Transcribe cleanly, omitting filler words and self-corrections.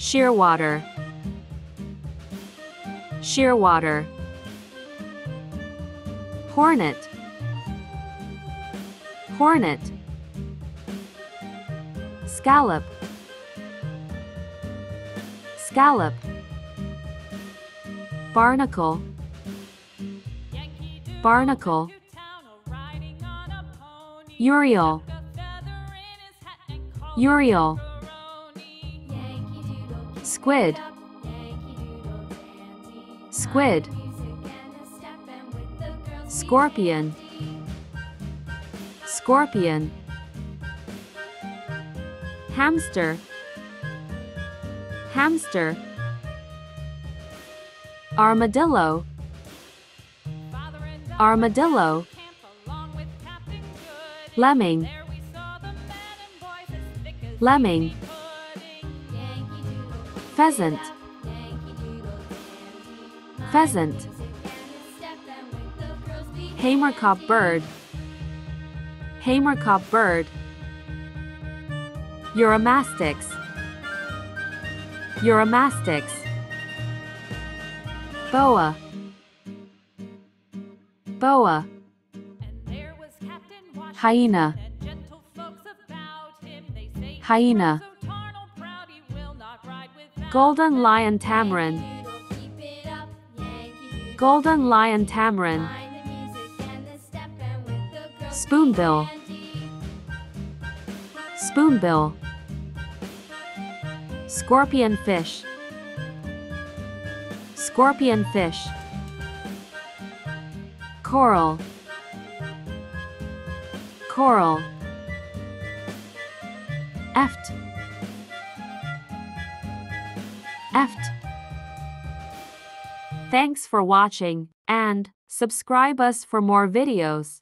Shearwater, Shearwater, Hornet, Hornet, Scallop, Scallop, Barnacle, Barnacle, Uriel, Uriel, Squid, Squid, Scorpion, Scorpion, Hamster, Hamster, Armadillo, Armadillo, Lemming, Lemming, Pheasant, Pheasant, Hamerkop bird, Hamerkop bird, Euromastix, Euromastix, Boa, Boa, Hyena, Hyena, Golden Lion Tamarin, Golden Lion Tamarin, Spoonbill, Spoonbill, Scorpion Fish, Scorpion Fish, Coral, Coral, Eft, Eft. Thanks for watching, and subscribe us for more videos.